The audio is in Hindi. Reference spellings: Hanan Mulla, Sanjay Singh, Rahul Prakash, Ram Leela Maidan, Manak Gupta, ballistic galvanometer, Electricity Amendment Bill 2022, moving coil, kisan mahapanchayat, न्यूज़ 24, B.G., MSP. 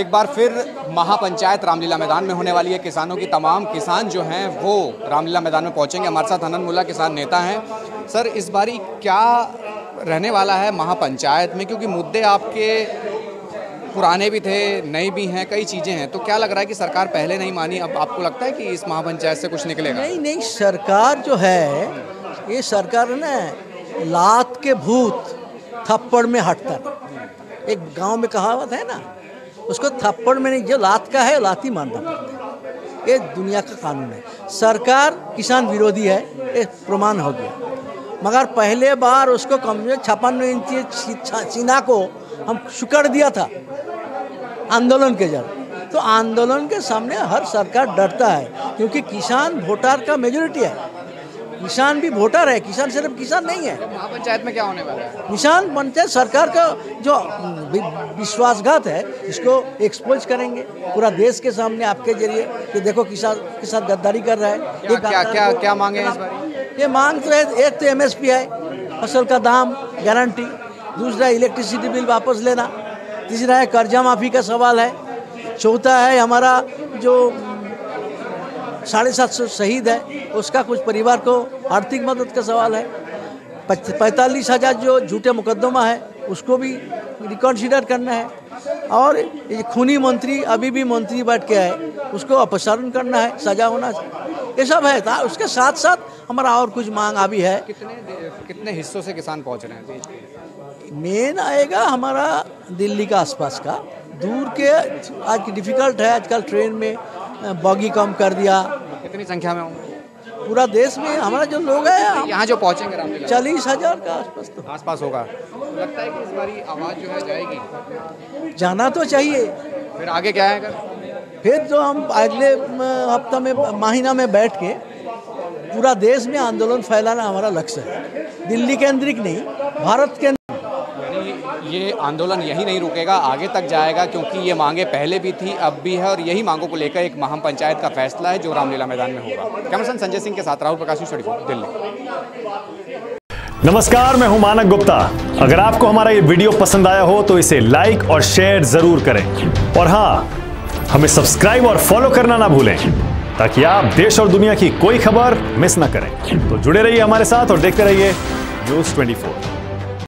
एक बार फिर महापंचायत रामलीला मैदान में होने वाली है। किसानों की तमाम किसान जो हैं वो रामलीला मैदान में पहुंचेंगे। हमारे साथ हनन मुल्ला किसान नेता हैं। सर, इस बारी क्या रहने वाला है महापंचायत में, क्योंकि मुद्दे आपके पुराने भी थे, नए भी हैं, कई चीज़ें हैं, तो क्या लग रहा है कि सरकार पहले नहीं मानी, अब आपको लगता है कि इस महापंचायत से कुछ निकलेगा? नहीं, सरकार जो है ये सरकार ना लात के भूत थप्पड़ में हटता है, एक गांव में कहावत है ना, उसको थप्पड़ में नहीं, जो लात का है लात ही मानना पड़ता है। ये दुनिया का कानून है। सरकार किसान विरोधी है, ये प्रमाण हो गया, मगर पहले बार उसको कम से 56 इंची चीना को हम शुकर दिया था आंदोलन के जरिए। तो आंदोलन के सामने हर सरकार डरता है, क्योंकि किसान वोटर का मेजोरिटी है, किसान भी वोटर है, किसान सिर्फ किसान नहीं है। महापंचायत में क्या होने वाला है? किसान पंचायत सरकार का जो विश्वासघात है इसको एक्सपोज करेंगे पूरा देश के सामने आपके जरिए कि देखो किसान के साथ गद्दारी कर रहा है। क्या मांगे इस बार? ये मांग तो है, एक तो MSP है, फसल का दाम गारंटी, दूसरा इलेक्ट्रिसिटी बिल वापस लेना, तीसरा है कर्जा माफ़ी का सवाल है, चौथा है हमारा जो 750 शहीद है उसका कुछ परिवार को आर्थिक मदद का सवाल है, 45,000 जो झूठे मुकदमा है उसको भी रिकॉन्सिडर करना है, और ये खूनी मंत्री अभी भी मंत्री बैठ के है उसको अपसारण करना है, सजा होना, ये सब है। उसके साथ साथ हमारा और कुछ मांग अभी है। कितने हिस्सों से किसान पहुंच रहे हैं? मेन आएगा हमारा दिल्ली का आसपास का, दूर के आज डिफिकल्ट है, आजकल ट्रेन में बॉगी कम कर दिया। कितनी संख्या में होंगे पूरा देश में हमारा जो लोग हैं यहाँ जो पहुँचेंगे? रामलीला 40,000 का आसपास तो आसपास होगा। लगता है कि इस बारी आवाज़ जो है जाएगी, जाना तो चाहिए। फिर आगे क्या है? फिर जो हम अगले हफ्ता में महीना में बैठ के पूरा देश में आंदोलन फैलाना हमारा लक्ष्य है, दिल्ली केंद्रित नहीं, भारत केंद्रित। ये आंदोलन यही नहीं रुकेगा, आगे तक जाएगा, क्योंकि ये मांगे पहले भी थी, अब भी है, और यही मांगों को लेकर एक महापंचायत का फैसला है जो रामलीला मैदान में होगा। कैमरामैन संजय सिंह के साथ राहुल प्रकाश, न्यूज़ 24 दिल्ली। नमस्कार, मैं हूं मानक गुप्ता। अगर आपको हमारा ये वीडियो पसंद आया हो तो इसे लाइक और शेयर जरूर करें, और हाँ, हमें सब्सक्राइब और फॉलो करना ना भूलें, ताकि आप देश और दुनिया की कोई खबर मिस ना करें। तो जुड़े रहिए हमारे साथ और देखते रहिए न्यूज़ 24।